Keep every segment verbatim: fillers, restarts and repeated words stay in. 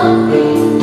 Assalamualaikum.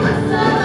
Assalamualaikum.